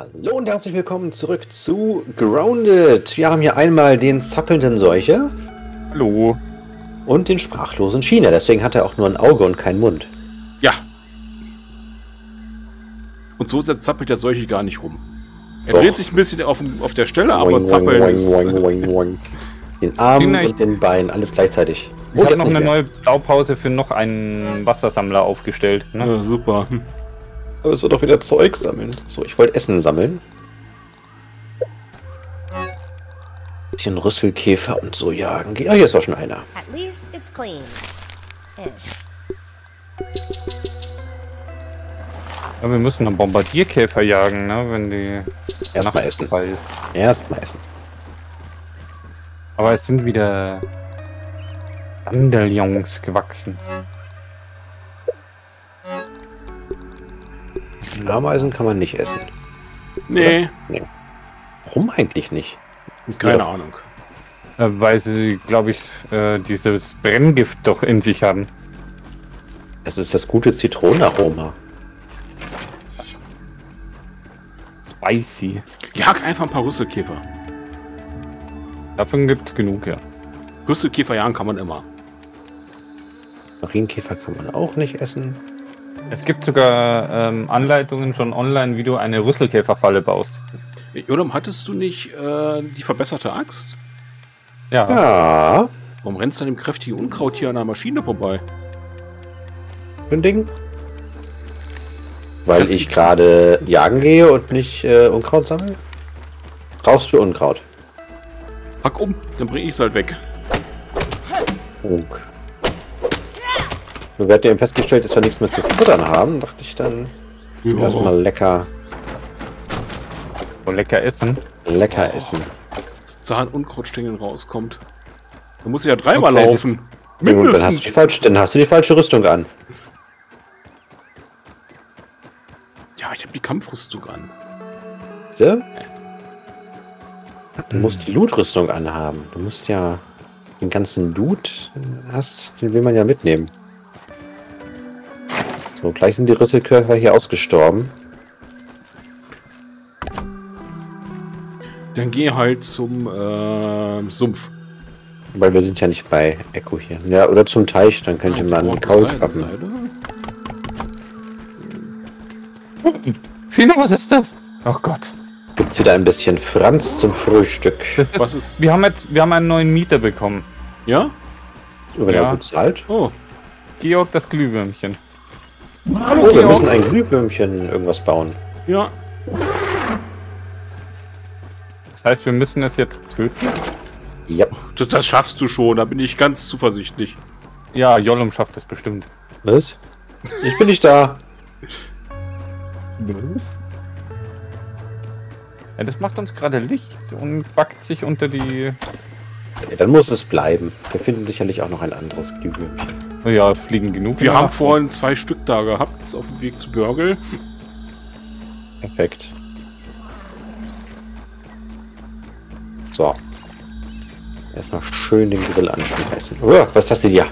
Hallo und herzlich willkommen zurück zu Grounded. Wir haben hier einmal den zappelnden Seuche. Hallo. Und den sprachlosen China. Deswegen hat er auch nur ein Auge und keinen Mund. Ja. Und so ist jetzt zappelt der Seuche gar nicht rum. Er dreht sich ein bisschen auf der Stelle, aber oing, zappeln oing, ist... Den Arm und den Beinen, alles gleichzeitig. Ich habe noch eine neue Blaupause für noch einen Wassersammler aufgestellt. Ne? Ja, super. Aber es wird doch wieder Zeug sammeln. So, ich wollte Essen sammeln. Ein bisschen Rüsselkäfer und so jagen. Ah, hier ist auch schon einer. Ja, wir müssen einen Bombardierkäfer jagen, ne? Wenn die erstmal essen. Erstmal essen. Aber es sind wieder Dandelions gewachsen. Ameisen kann man nicht essen. Nee. Nee. Warum eigentlich nicht? Keine Ahnung. Weil sie, glaube ich, dieses Brenngift doch in sich haben. Es ist das gute Zitronenaroma. Spicy. Jag einfach ein paar Rüsselkäfer. Davon gibt es genug, ja. Rüsselkäfer jagen kann man immer. Marienkäfer kann man auch nicht essen. Es gibt sogar Anleitungen schon online, wie du eine Rüsselkäferfalle baust. Yollum, hattest du nicht die verbesserte Axt? Ja. Ja. Warum rennst du an dem kräftigen Unkraut hier an der Maschine vorbei? Ein Ding. Weil ich gerade jagen gehe und nicht Unkraut sammle? Brauchst du Unkraut? Pack um, dann bringe ich es halt weg. Okay. Wir hatten eben festgestellt, dass wir nichts mehr zu futtern haben, dachte ich dann. Erstmal lecker. Oh, lecker essen. Lecker essen. Dass da ein Unkrautstängel rauskommt. Da muss ich ja dreimal laufen. Mindestens. Dann hast du die falsche Rüstung an. Ja, ich habe die Kampfrüstung an. Ja? Du musst die Loot-Rüstung anhaben. Du musst ja den ganzen Loot hast, den will man ja mitnehmen. So, gleich sind die Rüsselkäfer hier ausgestorben. Dann geh halt zum Sumpf. Weil wir sind ja nicht bei Echo hier. Ja, oder zum Teich, dann könnte man einen Kaul kratzen. China, was ist das? Oh Gott. Gibt's wieder ein bisschen Franz zum Frühstück. Was ist? Wir haben einen neuen Mieter bekommen. Ja? Wenn er gut zahlt. Oh. Georg, das Glühwürmchen. Hallo, oh, wir müssen ein Glühwürmchen irgendwas bauen. Ja. Das heißt, wir müssen es jetzt töten? Ja. Das schaffst du schon, da bin ich ganz zuversichtlich. Ja, Yollum schafft es bestimmt. Was? Ich bin nicht da. Was? Ja, das macht uns gerade Licht und backt sich unter die... Ja, dann muss es bleiben. Wir finden sicherlich auch noch ein anderes Glühwürmchen. Ja, fliegen genug. Wir haben vorhin 2 Stück da gehabt, auf dem Weg zu Börgel. Perfekt. So. Erstmal schön den Grill anschmeißen. Oh, was hast du dir?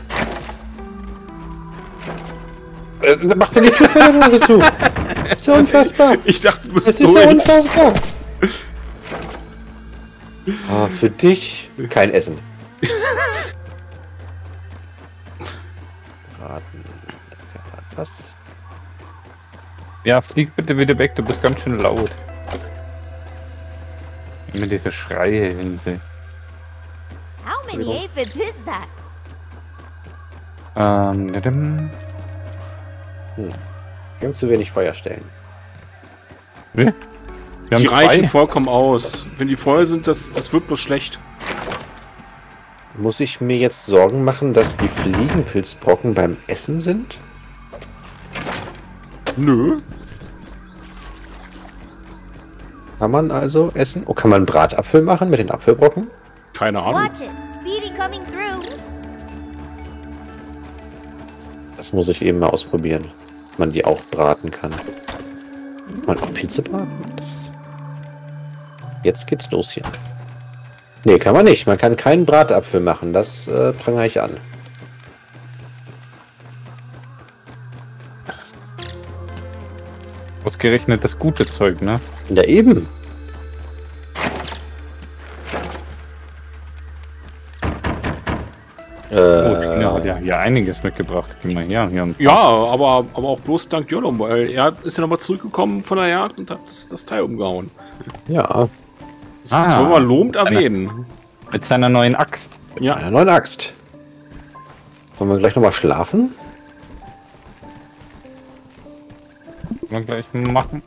Mach dir die Tür vor der Nase zu. Das ist ja unfassbar. Ich dachte, du bist das ist ja unfassbar. Ah, für dich kein Essen. Das. Ja, flieg bitte wieder weg, du bist ganz schön laut. Mit dieser Schreie Insel. How many aphids is that? Wir haben zu wenig Feuerstellen. Wir haben die 2. Reichen vollkommen aus. Wenn die voll sind, das wird bloß schlecht. Muss ich mir jetzt Sorgen machen, dass die Fliegenpilzbrocken beim Essen sind? Nö. Kann man also essen? Oh, kann man Bratapfel machen mit den Apfelbrocken? Keine Ahnung. Das muss ich eben mal ausprobieren. Ob man die auch braten kann. Kann man auch Pilze braten? Jetzt geht's los hier. Nee, kann man nicht. Man kann keinen Bratapfel machen. Das prangere ich an. ausgerechnet das gute Zeug, ne? Ja, eben. Oh, Tina hat ja hier einiges mitgebracht. Ja, aber auch bloß dank Yollum, weil er ist ja nochmal zurückgekommen von der Jagd und hat das Teil umgehauen. Ja. Das wollen wir lobend erwähnen. Mit seiner neuen Axt. Ja. Mit einer neuen Axt. Wollen wir gleich nochmal schlafen? Wollen wir gleich machen?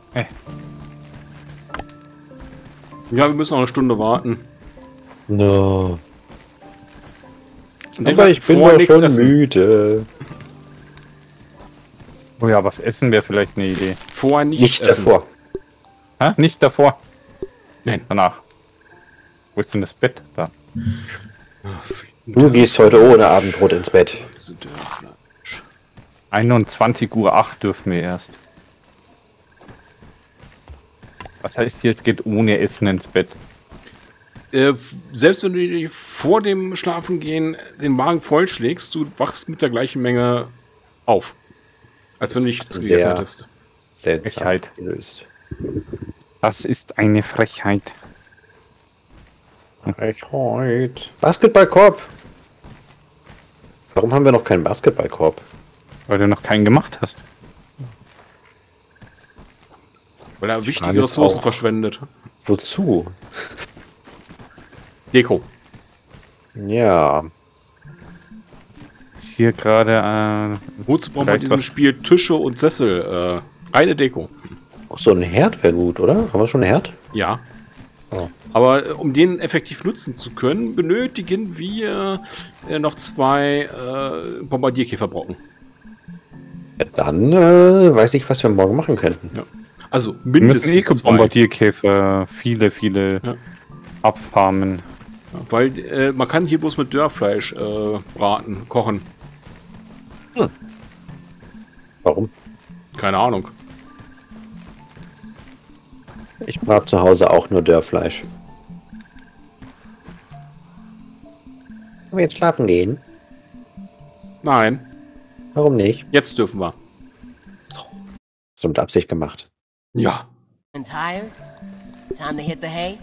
Ja, wir müssen noch eine Stunde warten. No. Aber ich bin doch schon müde. Oh ja, was essen wäre vielleicht eine Idee. Vorher nicht essen. Davor. Hä? Nicht davor. Nein. Danach. Wo ist denn das Bett? Da. Du gehst heute ohne Abendbrot ins Bett. 21.08 Uhr dürfen wir erst. Was heißt hier, es geht ohne Essen ins Bett? Selbst wenn du dir vor dem Schlafengehen den Magen vollschlägst, du wachst mit der gleichen Menge auf. Als wenn du nichts gegessen hättest. Frechheit. Das ist eine Frechheit. Frechheit. Basketballkorb! Warum haben wir noch keinen Basketballkorb? Weil du noch keinen gemacht hast. Weil er wichtige Ressourcen verschwendet. Wozu? Deko. Ja. Ist hier gerade. Wozu brauchen wir in diesem Spiel Tische und Sessel? Reine Deko. Auch so ein Herd wäre gut, oder? Haben wir schon einen Herd? Ja. Oh. Aber um den effektiv nutzen zu können, benötigen wir noch zwei Bombardierkäferbrocken. Ja, dann weiß ich, was wir morgen machen könnten. Ja. Also mindestens Bombardierkäfer, viele. Ja. Abfarmen. Ja, weil man kann hier bloß mit Dörrfleisch braten, kochen. Hm. Warum? Keine Ahnung. Ich brate zu Hause auch nur Dörrfleisch. Können wir jetzt schlafen gehen? Nein. Warum nicht? Jetzt dürfen wir. Das mit Absicht gemacht. Ja. I'm tired. Time to hit the hay.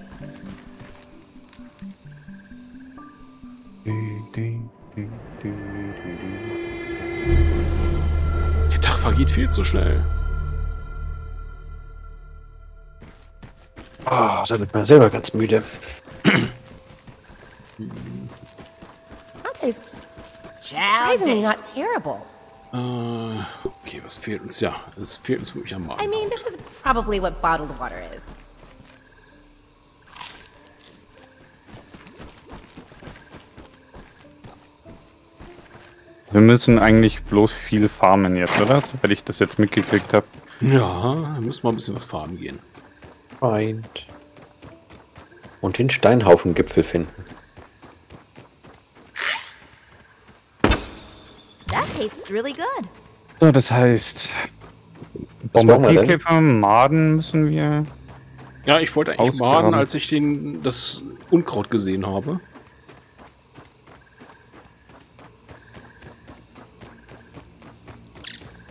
Der Tag vergeht viel zu schnell. Oh, da wird man selber ganz müde. Surprisingly not terrible. Okay, was fehlt uns? Ja, es fehlt uns wirklich am Magen. I mean, this is probably what bottled water is. Wir müssen eigentlich bloß viel farmen jetzt, oder? Weil ich das jetzt mitgekriegt habe. Ja, wir müssen mal ein bisschen was farmen gehen. Feind. Und den Steinhaufengipfel finden. That tastes really good. So, das heißt... Bombardierkäfer, Maden müssen wir... Ja, ich wollte eigentlich Maden, als ich das Unkraut gesehen habe.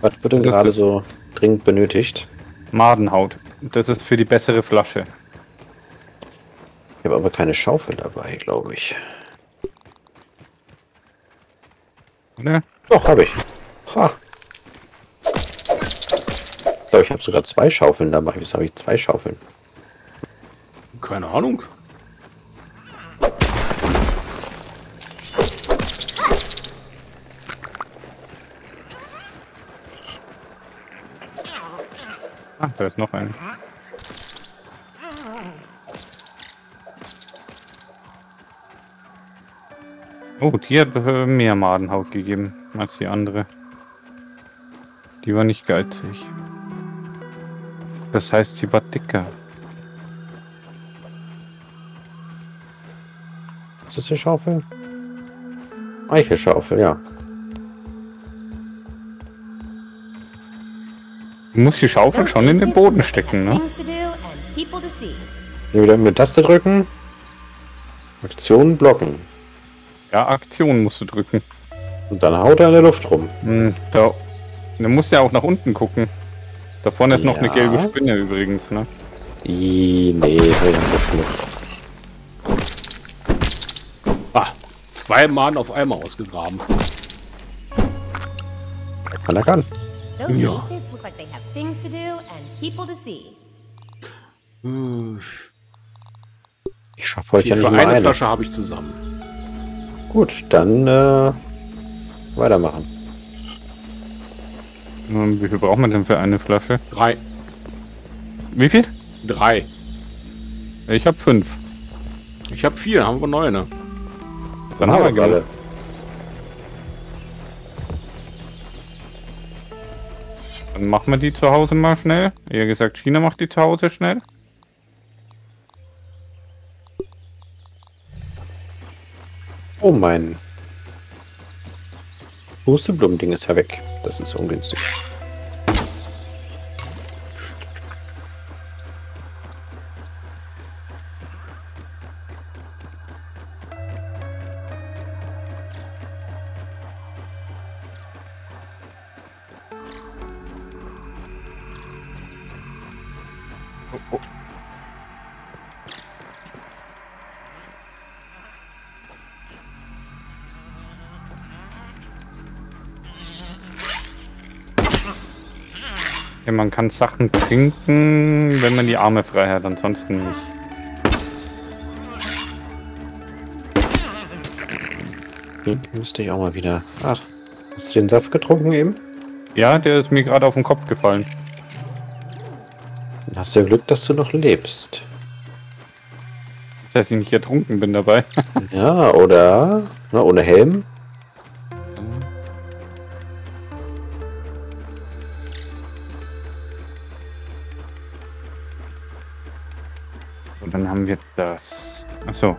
Was wird denn gerade so dringend benötigt? Madenhaut. Das ist für die bessere Flasche. Ich habe aber keine Schaufel dabei, glaube ich. Ne? Doch, habe ich. Ha. Ich glaube, ich habe sogar zwei Schaufeln dabei. Wieso habe ich zwei Schaufeln? Keine Ahnung. Ach, da ist noch eine. Oh, die hat mehr Madenhaut gegeben als die andere. Die war nicht geizig. Das heißt, sie war dicker. Was ist die Schaufel? Eichelschaufel, ja. Du musst die Schaufel schon in den Boden stecken, ne? Hier wieder mit Taste drücken. Aktion blocken. Ja, Aktion musst du drücken. Und dann haut er in der Luft rum. Da musst du ja auch nach unten gucken. Da vorne ist noch eine gelbe Spinne übrigens, ne? Nee, das Glück. Ah, 2 Mann auf einmal ausgegraben. Kann. Ja. Ich schaffe euch ja nicht mehr eine Flasche habe ich zusammen. Gut, dann weitermachen. Und wie viel braucht man denn für eine Flasche? 3. Wie viel? 3. Ich habe 5. Ich habe 4, haben wir 9. Dann haben wir alle. Dann machen wir die zu Hause mal schnell. Eher gesagt, China macht die zu Hause schnell. Oh mein. Pusteblumen-Ding ist ja weg. Das ist ungünstig. Ja, man kann Sachen trinken, wenn man die Arme frei hat, ansonsten nicht. Hm, müsste ich auch mal wieder. Ach, hast du den Saft getrunken eben? Ja, der ist mir gerade auf den Kopf gefallen. Dann hast du ja Glück, dass du noch lebst. Das heißt, ich nicht ertrunken bin dabei. Ja, oder? Na, ohne Helm? Und dann haben wir das. Achso.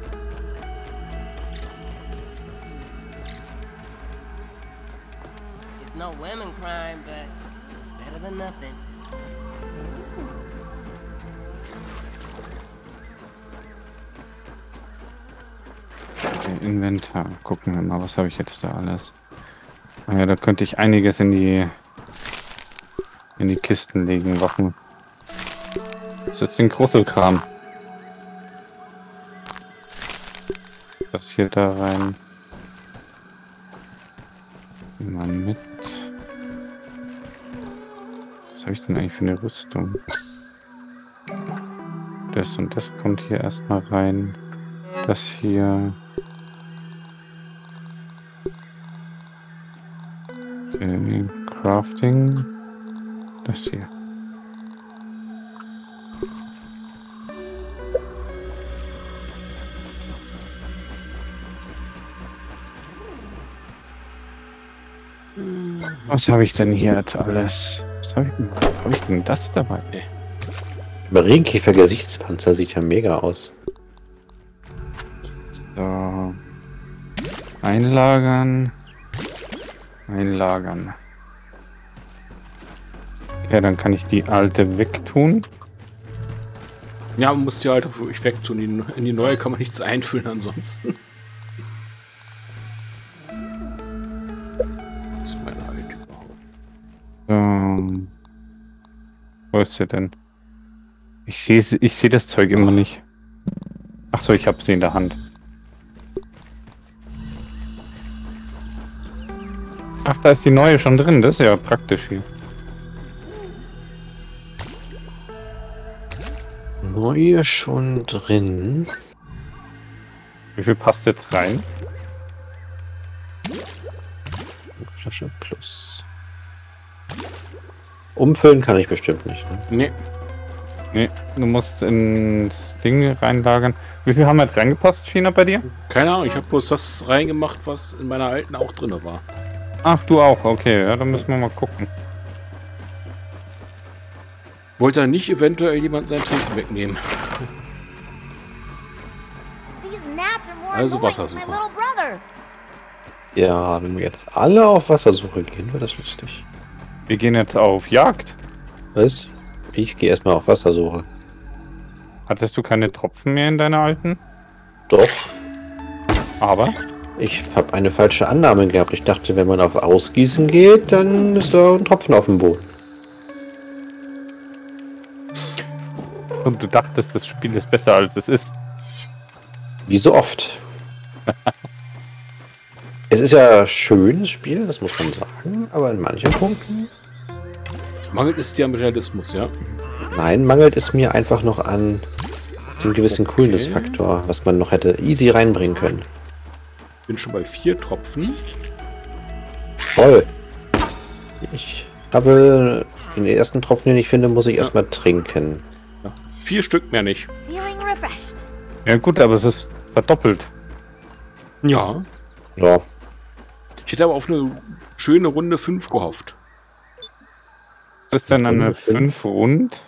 Inventar. Gucken wir mal, was habe ich jetzt da alles. Ja, da könnte ich einiges in die Kisten legen, Waffen. Das ist jetzt ein Krusselkram. Das hier da rein. Mal mit. Was habe ich denn eigentlich für eine Rüstung? Das und das kommt hier erstmal rein. Das hier. Crafting. Das hier. Was habe ich denn hier jetzt alles? Was habe ich, denn das dabei? Nee. Marienkäfer-Gesichtspanzer sieht ja mega aus. So. Einlagern. Einlagern. Ja, dann kann ich die alte wegtun. Ja, man muss die alte wirklich wegtun. In die neue kann man nichts einfüllen ansonsten. Wo ist sie denn? Ich sehe das Zeug immer nicht. Ach so, ich habe sie in der Hand. Ach, da ist die neue schon drin. Das ist ja praktisch hier. Neue schon drin. Wie viel passt jetzt rein? Flasche plus. Umfüllen kann ich bestimmt nicht. Ne? Nee, du musst ins Ding reinlagern. Wie viel haben wir jetzt reingepasst, China, bei dir? Keine Ahnung, ich habe bloß das reingemacht, was in meiner alten auch drin war. Ach, du auch? Okay, ja, dann müssen wir mal gucken. Wollte da nicht eventuell jemand sein Trinken wegnehmen? Also Wassersuche. Ja, wenn wir jetzt alle auf Wassersuche gehen, wäre das lustig. Wir gehen jetzt auf Jagd. Was? Ich gehe erstmal auf Wassersuche. Hattest du keine Tropfen mehr in deiner alten? Doch. Aber? Ich habe eine falsche Annahme gehabt. Ich dachte, wenn man auf Ausgießen geht, dann ist da ein Tropfen auf dem Boden. Und du dachtest, das Spiel ist besser, als es ist. Wie so oft. Es ist ja ein schönes Spiel, das muss man sagen, aber in manchen Punkten... Mangelt es dir am Realismus, ja? Nein, mangelt es mir einfach noch an dem gewissen Coolness-Faktor, was man noch hätte easy reinbringen können. Ich bin schon bei 4 Tropfen. Voll. Ich habe den ersten Tropfen, den ich finde, muss ich erstmal trinken. Ja. 4 Stück mehr nicht. Ja gut, aber es ist verdoppelt. Ja. Ja. Ich hätte aber auf eine schöne Runde 5 gehofft. Was ist denn eine 5 und?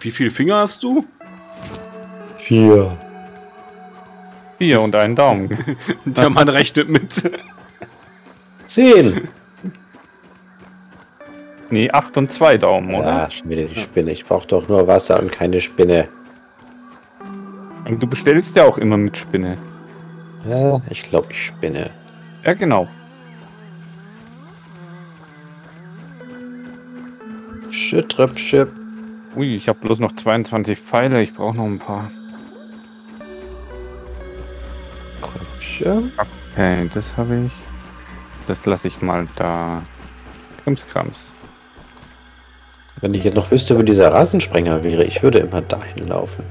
Wie viele Finger hast du? 4. 4 und einen Daumen. Der Mann rechnet mit. 10. Nee, 8 und 2 Daumen, oder? Ja, schon wieder die Spinne. Ich brauche doch nur Wasser und keine Spinne. Und du bestellst ja auch immer mit Spinne. Ja, ich glaube, ich spinne. Ja, genau. Tröpfchen. Ui, ich habe bloß noch 22 Pfeile, ich brauche noch ein paar. Tröpfchen. Okay, das habe ich. Das lasse ich mal da. Krimskrams. Wenn ich jetzt noch wüsste, wo dieser Rasensprenger wäre, ich würde immer dahin laufen.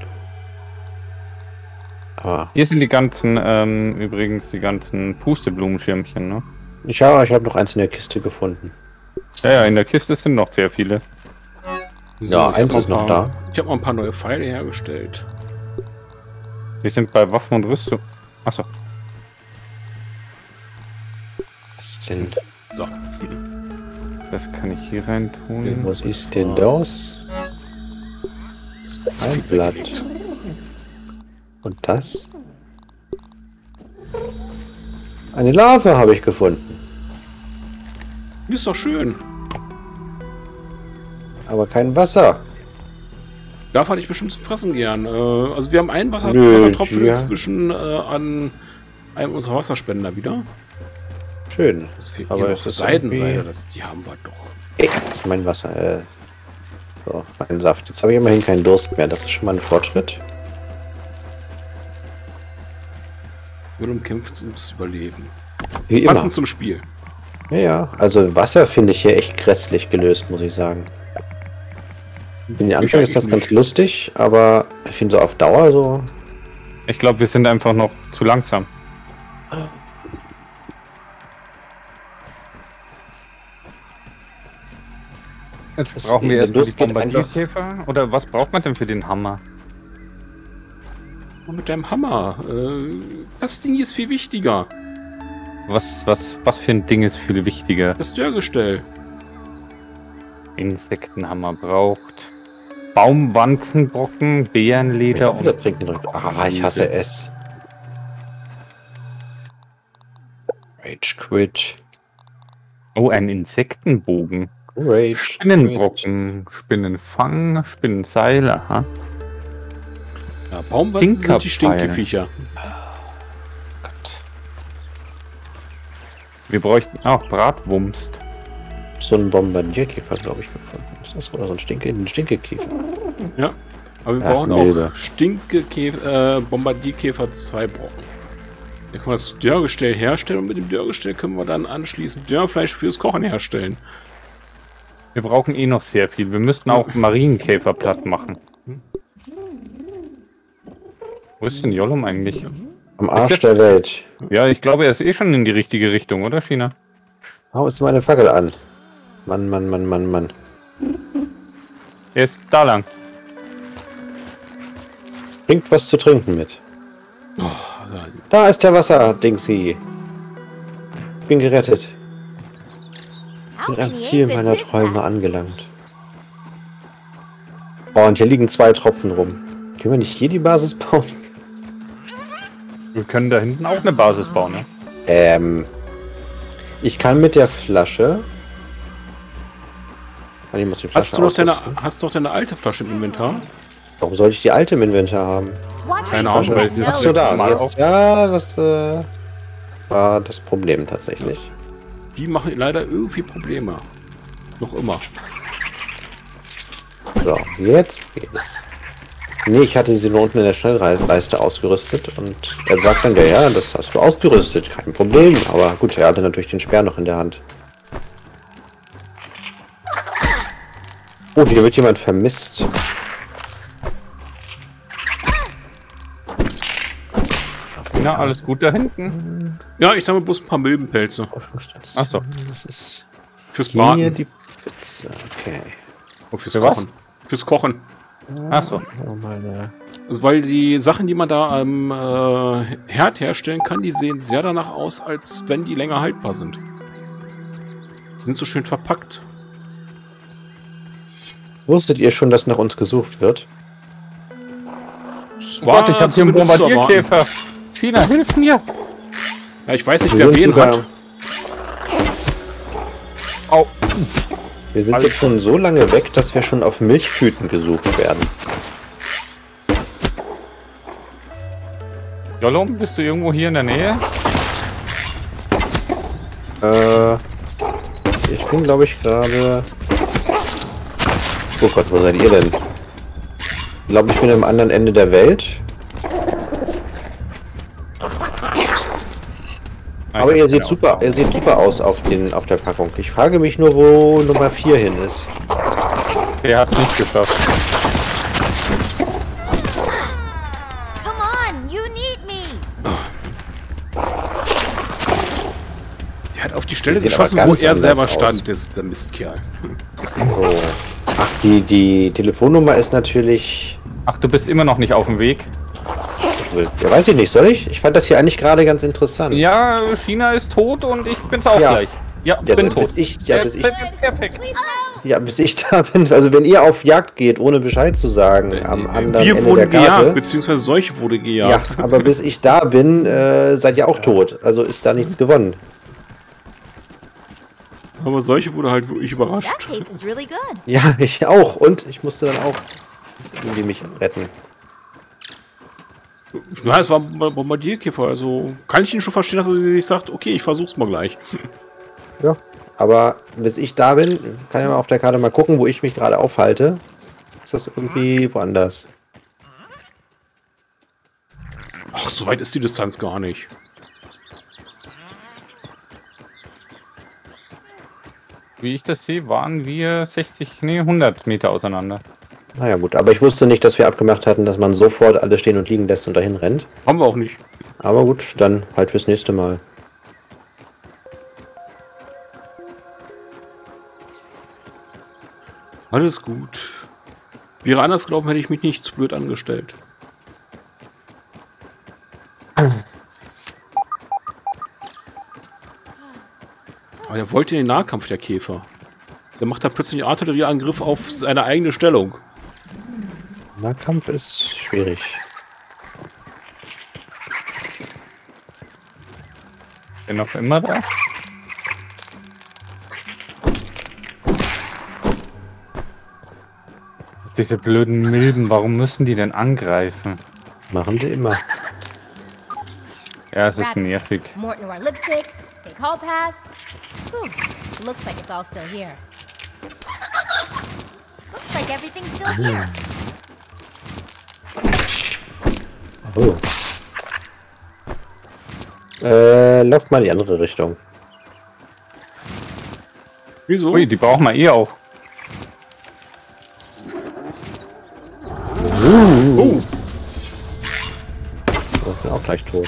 Aber hier sind die ganzen, übrigens die ganzen Pusteblumenschirmchen, ne? Ich habe noch eins in der Kiste gefunden. Ja, in der Kiste sind noch sehr viele. So, ja, eins ist noch da. Ich habe noch ein paar neue Pfeile hergestellt. Wir sind bei Waffen und Rüstung. Achso. Was denn? So. Das kann ich hier rein tun. Was ist denn das? Ein Blatt. Und das? Eine Larve habe ich gefunden. Ist doch schön. Aber kein Wasser. Darf halt ich bestimmt zum Fressen gern. Also wir haben einen Wassertropfen inzwischen an einem unserer Wasserspender wieder. Schön. Das fehlt aber noch Seidenseile, die haben wir doch. Ey, das ist mein Wasser. So, mein Saft. Jetzt habe ich immerhin keinen Durst mehr. Das ist schon mal ein Fortschritt. Yollum kämpft ums Überleben. Wie immer. Passend zum Spiel. Ja, also Wasser finde ich hier echt grässlich gelöst, muss ich sagen. In den Anfang ist das ganz lustig, aber ich finde so auf Dauer so... Ich glaube, wir sind einfach noch zu langsam. Jetzt brauchen wir erstmal die Bombardierkäfer. Oder was braucht man denn für den Hammer? Mit deinem Hammer. Das Ding ist viel wichtiger. Was für ein Ding ist viel wichtiger? Das Dörrgestell. Insektenhammer braucht Baumwanzenbrocken, Bärenleder und... Ich hasse es. Rage Quit. Oh, ein Insektenbogen. Rage Spinnenbrocken, Spinnenfang, Spinnenseil, aha. Ja, Baumwanzen sind die Stinkeviecher. Oh Gott. Wir bräuchten auch Bratwumst. So einen Bombardierkäfer, glaube ich, gefunden. Ist das oder so ein Stinkekäfer? Ja, aber wir brauchen auch Stinkekäfer, Bombardierkäfer 2 brauchen. Da können wir das Dörrgestell herstellen und mit dem Dörrgestell können wir dann anschließend Dörrfleisch fürs Kochen herstellen. Wir brauchen eh noch sehr viel. Wir müssten auch Marienkäfer platt machen. Wo ist denn Yollum eigentlich? Am Arsch der Welt. Ja, ich glaube, er ist eh schon in die richtige Richtung, oder China? Hau jetzt meine Fackel an. Mann, Mann, Mann, Mann, Mann. Er ist da lang. Bringt was zu trinken mit. Oh, da ist der Wasser, Dingsy. Ich bin gerettet. Bin am Ziel meiner Träume angelangt. Oh, und hier liegen 2 Tropfen rum. Können wir nicht hier die Basis bauen? Wir können da hinten auch eine Basis bauen, ne? Ich kann mit der Flasche... Hast du doch deine alte Flasche im Inventar? Warum sollte ich die alte im Inventar haben? Keine Ahnung. Ach so, da. Jetzt, ja, das war das Problem tatsächlich. Die machen leider irgendwie Probleme. Noch immer. So, jetzt geht's. Nee, ich hatte sie nur unten in der Schnellleiste ausgerüstet und er sagt dann, ja, das hast du ausgerüstet, kein Problem. Aber gut, er hatte natürlich den Speer noch in der Hand. Oh, hier wird jemand vermisst. Na, alles gut da hinten? Ja, ich sammle bloß ein paar Milbenpelze. Achso. Fürs Braten. Hier die Pfütze, okay. Oh, fürs Kochen. Fürs Kochen. Achso. Also, weil die Sachen, die man da am Herd herstellen kann, die sehen sehr danach aus, als wenn die länger haltbar sind. Die sind so schön verpackt. Wusstet ihr schon, dass nach uns gesucht wird? Warte, ich hab hier einen Bombardierkäfer. China, hilf mir! Ja, ich weiß nicht, wer wen hat. Au. Wir sind jetzt schon so lange weg, dass wir schon auf Milchtüten gesucht werden. Yollum, bist du irgendwo hier in der Nähe? Ich bin, glaube ich, gerade... Oh Gott, wo seid ihr denn? Ich glaube, ich bin am anderen Ende der Welt. Aber ihr seht super aus auf der Packung. Ich frage mich nur, wo Nummer 4 hin ist. Er hat es nicht geschafft. Come on, you need me. Er hat auf die Stelle geschossen, wo er selber stand. Das ist der Mistkerl. So. Ach, die Telefonnummer ist natürlich... Ach, du bist immer noch nicht auf dem Weg. Ja, weiß ich nicht, soll ich? Ich fand das hier eigentlich gerade ganz interessant. Ja, China ist tot und ich bin's auch gleich. Ja, ich bin tot. Perfekt. Ja, bis ich da bin. Also wenn ihr auf Jagd geht, ohne Bescheid zu sagen, am anderen Ende der Karte... gejagt, beziehungsweise solch wurde gejagt. Ja, aber bis ich da bin, seid ihr auch tot. Also ist da nichts gewonnen. Aber solche wurde halt wirklich überrascht. Ja, ich auch. Und ich musste dann auch irgendwie mich retten. Ja, es war ein Bombardierkäfer. Also kann ich ihn schon verstehen, dass er sich sagt, okay, ich versuch's mal gleich. Ja, aber bis ich da bin, kann ich mal auf der Karte mal gucken, wo ich mich gerade aufhalte. Ist das irgendwie woanders? Ach, so weit ist die Distanz gar nicht. Wie ich das sehe, waren wir 100 Meter auseinander. Naja gut, aber ich wusste nicht, dass wir abgemacht hatten, dass man sofort alles stehen und liegen lässt und dahin rennt. Haben wir auch nicht. Aber gut, dann halt fürs nächste Mal. Alles gut. Wäre anders gelaufen, hätte ich mich nicht zu blöd angestellt. Aber der wollte in den Nahkampf, der Käfer. Der macht da plötzlich einen Artillerieangriff auf seine eigene Stellung. Nahkampf ist schwierig. Bin noch immer da? Diese blöden Milben, warum müssen die denn angreifen? Machen sie immer. Ja, es ist nervig. Oh. Lauft mal in die andere Richtung. Wieso? Ui, die brauchen wir eh auch. Oh. Ich bin auch gleich tot.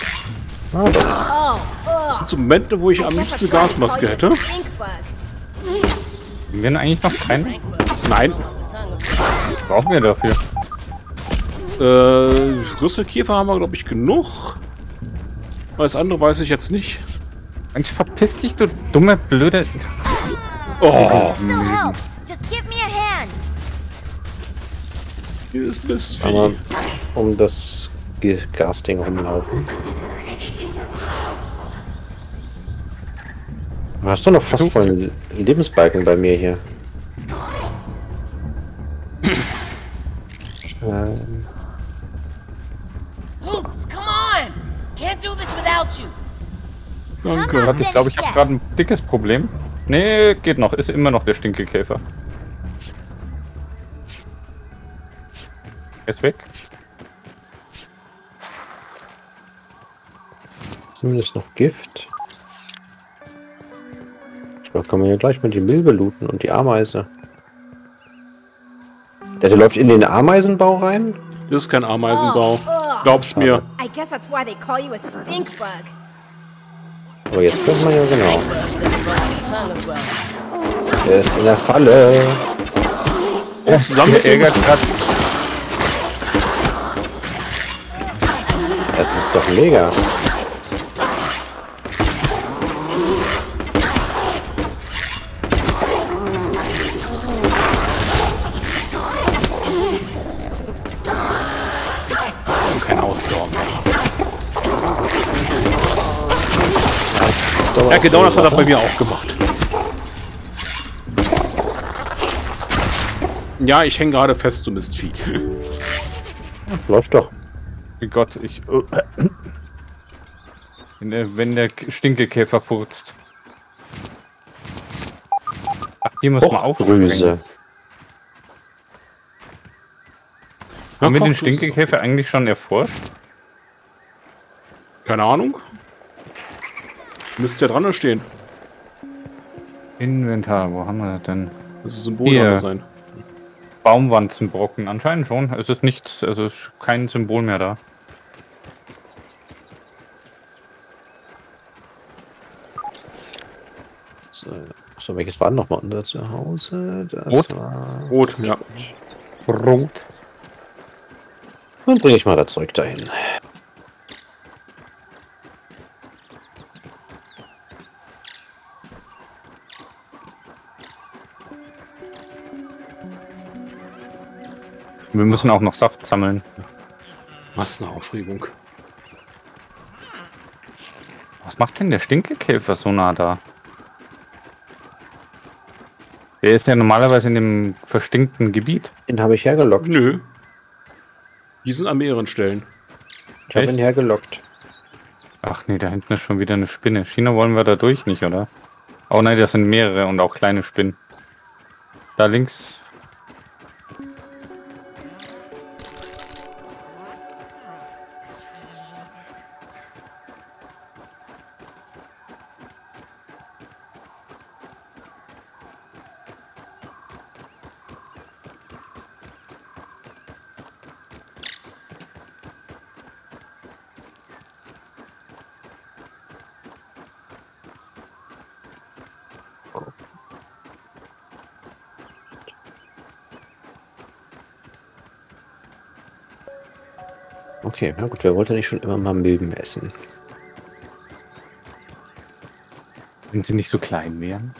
Ah, das sind so Momente, wo ich am liebsten Gasmaske hätte. Haben wir eigentlich noch keinen? Nein. Was brauchen wir dafür? Rüsselkäfer haben wir, glaube ich, genug. Alles andere weiß ich jetzt nicht. Mensch, verpiss dich, du dumme, blöde... Oh, Mann. Dieses Mistvieh. Aber um das Gasding rumlaufen. Du hast doch noch fast vollen Lebensbalken bei mir hier. Danke. Warte, ich glaube, ich habe gerade ein dickes Problem. Nee, geht noch. Ist immer noch der Stinkekäfer. Ist weg. Zumindest noch Gift. Ich glaube, kann man hier gleich mal die Milbe looten und die Ameise. Der läuft in den Ameisenbau rein? Das ist kein Ameisenbau. Glaub's mir. Aber jetzt können wir ja genau. Der ist in der Falle. Oh, zusammengeärgert hat. Das ist doch mega. Ja, genau das hat er bei mir auch gemacht. Ja, ich hänge gerade fest, du Mistvieh. Läuft doch. Gott, ich... Wenn der Stinkekäfer furzt. Ach, hier muss man aufspringen. Haben wir den Stinkekäfer eigentlich schon erforscht? Keine Ahnung. Müsst ja dran stehen. Inventar, wo haben wir das denn? Das ist Symbol hier. Sein. Baumwanzenbrocken, anscheinend schon. Es ist nichts, also es ist kein Symbol mehr da. So, so welches war nochmal unser Zuhause? Das Rot. War... Rot, ja. Rot. Dann bringe ich mal das Zeug dahin. Wir müssen auch noch Saft sammeln. Was eine Aufregung. Was macht denn der Stinkekäfer so nah da? Der ist ja normalerweise in dem verstinkten Gebiet. Den habe ich hergelockt. Nö. Die sind an mehreren Stellen. Ich habe ihn hergelockt. Ach nee, da hinten ist schon wieder eine Spinne. China wollen wir da durch nicht, oder? Oh nein, das sind mehrere und auch kleine Spinnen. Da links... Okay, na gut, wer wollte nicht schon immer mal Milben essen? Wenn sie nicht so klein wären.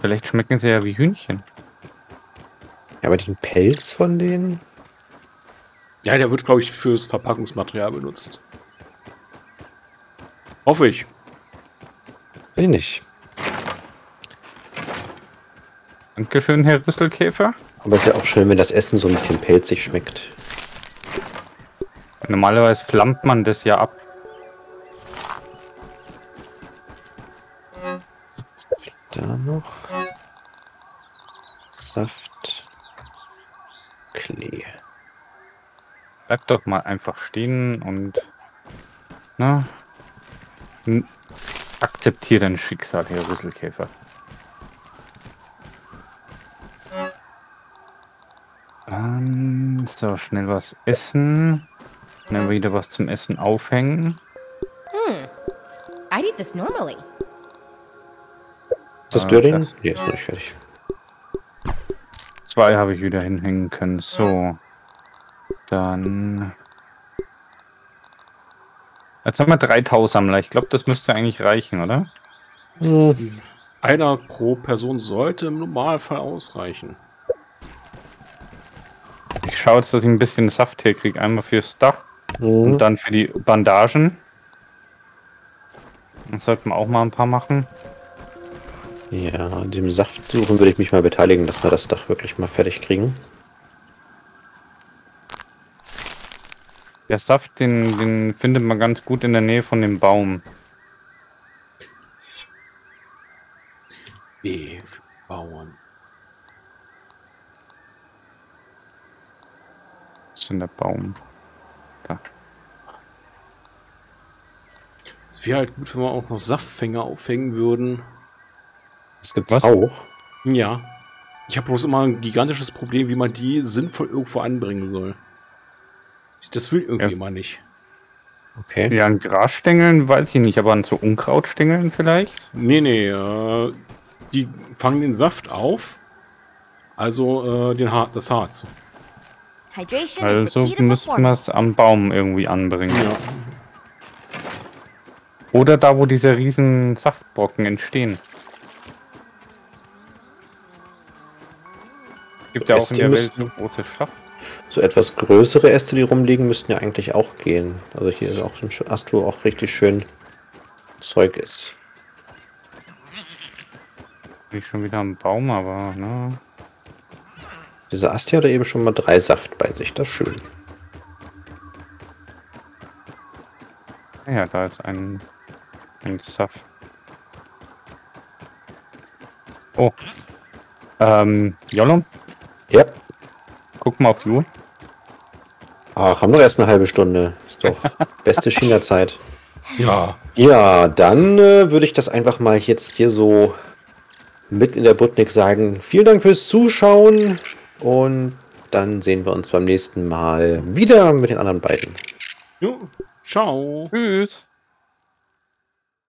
Vielleicht schmecken sie ja wie Hühnchen. Ja, aber den Pelz von denen? Ja, der wird, glaube ich, fürs Verpackungsmaterial benutzt. Hoffe ich. Will nicht. Dankeschön, Herr Rüsselkäfer. Aber es ist ja auch schön, wenn das Essen so ein bisschen pelzig schmeckt. Normalerweise flammt man das ja ab. Da noch Saft, Klee. Bleib doch mal einfach stehen und na, akzeptiere dein Schicksal, Herr Rüsselkäfer. So, schnell was essen. Dann wieder was zum Essen aufhängen. I'd eat this normally. Ist das Döring? Nee, ist noch nicht fertig. Zwei habe ich wieder hinhängen können. So. Dann. Jetzt haben wir 3 Tausammler. Ich glaube, das müsste eigentlich reichen, oder? Mhm. Einer pro Person sollte im Normalfall ausreichen. Ich schaue jetzt, dass ich ein bisschen Saft herkriege. Einmal fürs Dach. Und dann für die Bandagen. Das sollten wir auch mal ein paar machen. Ja, an dem Saft suchen würde ich mich mal beteiligen, dass wir das Dach wirklich mal fertig kriegen. Der Saft, den findet man ganz gut in der Nähe von dem Baum. Bauern. Ist denn der Baum? Da. Es wäre halt gut, wenn wir auch noch Saftfänger aufhängen würden. Das gibt's auch. Ja. Ich habe bloß immer ein gigantisches Problem, wie man die sinnvoll irgendwo anbringen soll. Das will irgendwie immer nicht. Okay. Ja, an Grasstängeln weiß ich nicht, aber an so Unkrautstängeln vielleicht? Nee, nee. Die fangen den Saft auf. Also das Harz. Also müssen wir es am Baum irgendwie anbringen. Ja. Oder da, wo diese riesen Saftbrocken entstehen. Gibt ja auch in der Welt eine große Schaft. So etwas größere Äste, die rumliegen, müssten ja eigentlich auch gehen. Also hier ist auch ein Ast, wo auch richtig schön Zeug ist. Bin ich schon wieder am Baum, aber ne. Dieser Ast hier hat eben schon mal 3 Saft bei sich, das ist schön. Ja, da ist ein Saft. Oh. Yollum? Ja. Guck mal auf Lu. Ach, haben wir erst eine halbe Stunde. Ist doch beste China-Zeit. Ja. Ja, dann würde ich das einfach mal jetzt hier so mit in der Butnik sagen. Vielen Dank fürs Zuschauen und dann sehen wir uns beim nächsten Mal wieder mit den anderen beiden. Jo. Ciao. Tschüss.